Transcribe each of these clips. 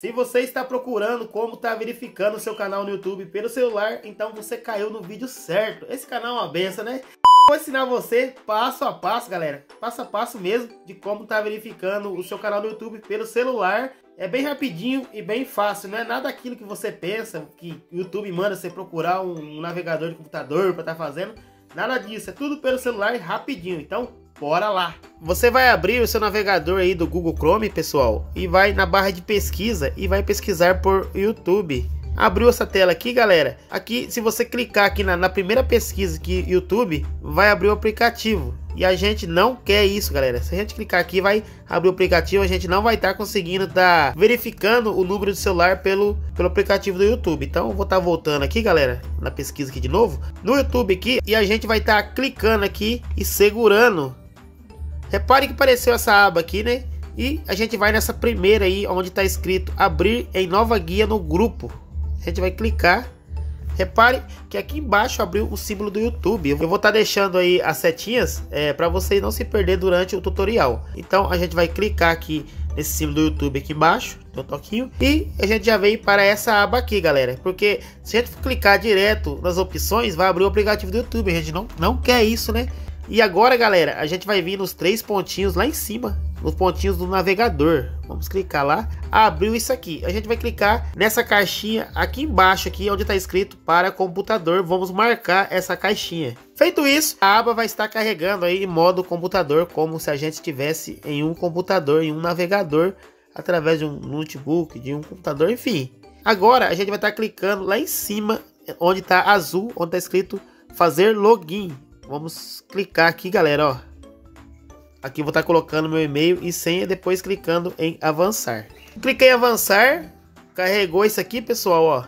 Se você está procurando como está verificando o seu canal no YouTube pelo celular, então você caiu no vídeo certo. Esse canal é uma benção, né? Vou ensinar você passo a passo, galera. Passo a passo mesmo de como está verificando o seu canal no YouTube pelo celular. É bem rapidinho e bem fácil. Não é nada aquilo que você pensa, que o YouTube manda você procurar um navegador de computador para estar fazendo. Nada disso, é tudo pelo celular e rapidinho. Então, bora lá! Você vai abrir o seu navegador aí do Google Chrome, pessoal, e vai na barra de pesquisa e vai pesquisar por YouTube. Abriu essa tela aqui, galera. Aqui, se você clicar aqui na primeira pesquisa que YouTube, vai abrir o aplicativo. E a gente não quer isso, galera. Se a gente clicar aqui, vai abrir o aplicativo. A gente não vai estar conseguindo verificando o número do celular pelo aplicativo do YouTube. Então, eu vou estar voltando aqui, galera, na pesquisa aqui de novo. No YouTube aqui, e a gente vai estar clicando aqui e segurando. Repare que apareceu essa aba aqui, né? E a gente vai nessa primeira aí, onde está escrito abrir em nova guia no grupo. A gente vai clicar. Repare que aqui embaixo abriu o símbolo do YouTube. Eu vou estar deixando aí as setinhas para você não se perder durante o tutorial. Então a gente vai clicar aqui nesse símbolo do YouTube aqui embaixo, tem um toquinho, e a gente já veio para essa aba aqui, galera. Porque se a gente clicar direto nas opções, vai abrir o aplicativo do YouTube. A gente não quer isso, né? E agora, galera, a gente vai vir nos três pontinhos lá em cima, nos pontinhos do navegador. Vamos clicar lá. Abriu isso aqui. A gente vai clicar nessa caixinha aqui embaixo, aqui onde está escrito para computador. Vamos marcar essa caixinha. Feito isso, a aba vai estar carregando aí em modo computador, como se a gente estivesse em um computador, em um navegador, através de um notebook, de um computador, enfim. Agora a gente vai estar clicando lá em cima, onde está azul, onde está escrito fazer login. Vamos clicar aqui, galera, ó. Aqui vou estar colocando meu e-mail e senha, depois clicando em avançar. Cliquei em avançar, carregou isso aqui, pessoal, ó.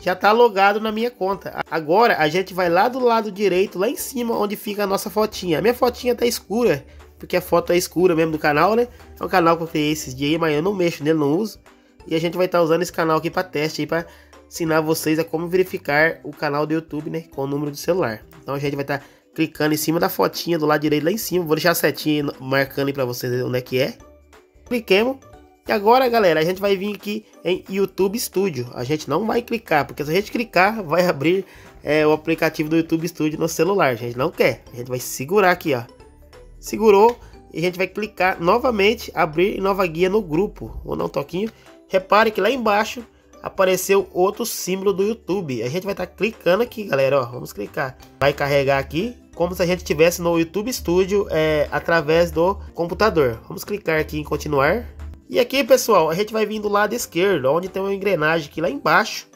Já está logado na minha conta. Agora a gente vai lá do lado direito, lá em cima, onde fica a nossa fotinha. A minha fotinha tá escura, porque a foto é escura mesmo do canal, né? É um canal que eu criei esses dias aí, mas eu não mexo nele, não uso. E a gente vai estar usando esse canal aqui para teste aí, para ensinar vocês a como verificar o canal do YouTube, né? Com o número do celular. Então a gente vai estar clicando em cima da fotinha do lado direito lá em cima. Vou deixar a setinha marcando aí pra vocês onde é que é. Cliquemos. E agora, galera, a gente vai vir aqui em YouTube Studio. A gente não vai clicar, porque se a gente clicar, vai abrir o aplicativo do YouTube Studio no celular. A gente não quer. A gente vai segurar aqui, ó. Segurou. E a gente vai clicar novamente, abrir nova guia no grupo. Vou dar um toquinho. Repare que lá embaixo apareceu outro símbolo do YouTube. A gente vai estar clicando aqui, galera, ó. Vamos clicar. Vai carregar aqui como se a gente estivesse no YouTube Studio através do computador. Vamos clicar aqui em continuar. E aqui, pessoal, a gente vai vir do lado esquerdo, onde tem uma engrenagem aqui lá embaixo.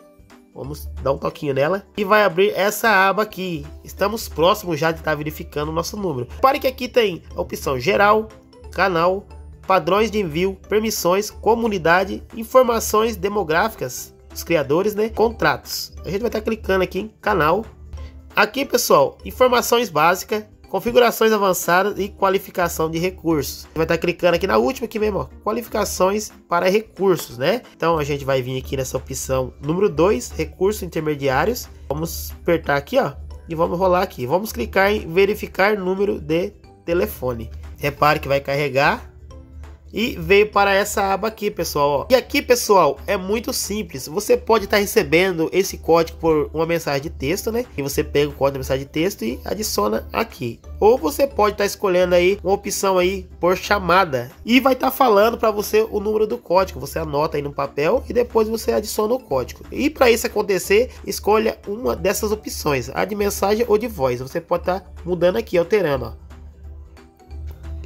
Vamos dar um toquinho nela e vai abrir essa aba aqui. Estamos próximos já de estar verificando o nosso número. Repare que aqui tem a opção geral, canal, padrões de envio, permissões, comunidade, informações demográficas, os criadores, né? Contratos. A gente vai estar clicando aqui em canal. Aqui, pessoal, informações básicas, configurações avançadas e qualificação de recursos. Vai estar clicando aqui na última aqui mesmo, ó, qualificações para recursos, né? Então a gente vai vir aqui nessa opção número 2, recursos intermediários. Vamos apertar aqui, ó, e vamos rolar aqui. Vamos clicar em verificar número de telefone. Repare que vai carregar. E veio para essa aba aqui, pessoal, ó. E aqui, pessoal, é muito simples. Você pode estar recebendo esse código por uma mensagem de texto, né? E você pega o código da mensagem de texto e adiciona aqui. Ou você pode estar escolhendo aí uma opção aí por chamada. E vai estar falando para você o número do código. Você anota aí no papel e depois você adiciona o código. E para isso acontecer, escolha uma dessas opções. A de mensagem ou de voz. Você pode estar mudando aqui, alterando, ó.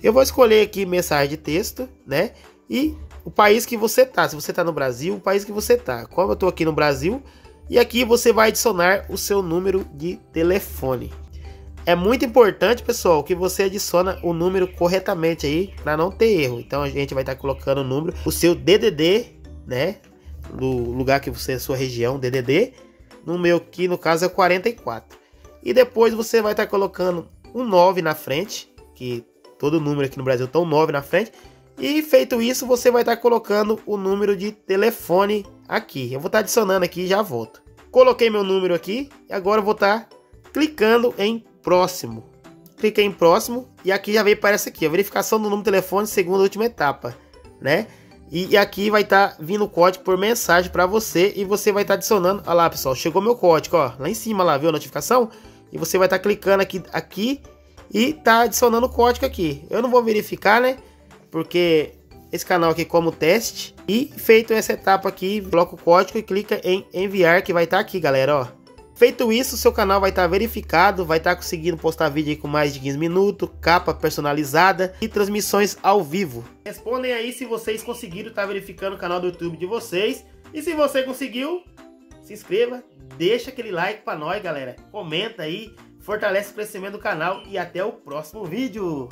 Eu vou escolher aqui mensagem de texto, né? E o país que você tá. Se você tá no Brasil, o país que você tá. Como eu tô aqui no Brasil, e aqui você vai adicionar o seu número de telefone. É muito importante, pessoal, que você adiciona o número corretamente aí, para não ter erro. Então a gente vai estar colocando o número, o seu DDD, né? Do lugar que você é, sua região, DDD. No meu aqui, no caso, é 44. E depois você vai estar colocando um 9 na frente, que todo número aqui no Brasil tem um 9 na frente. E feito isso, você vai estar colocando o número de telefone aqui. Eu vou estar adicionando aqui e já volto. Coloquei meu número aqui. E agora eu vou estar clicando em próximo. Cliquei em próximo. E aqui já veio para essa aqui, a verificação do número de telefone segundo a última etapa, né? E aqui vai estar vindo o código por mensagem para você e você vai estar adicionando. Olha lá, pessoal, chegou meu código, ó, lá em cima, lá, viu a notificação? E você vai estar clicando aqui e tá adicionando o código aqui. Eu não vou verificar, né? Porque esse canal aqui é como teste. E feito essa etapa aqui, coloca o código e clica em enviar, que vai estar aqui, galera, ó. Feito isso, seu canal vai estar verificado, vai estar conseguindo postar vídeo aí com mais de 15 minutos, capa personalizada e transmissões ao vivo. Respondem aí se vocês conseguiram estar verificando o canal do YouTube de vocês. E se você conseguiu, se inscreva, deixa aquele like pra nós, galera. Comenta aí, fortalece o crescimento do canal e até o próximo vídeo.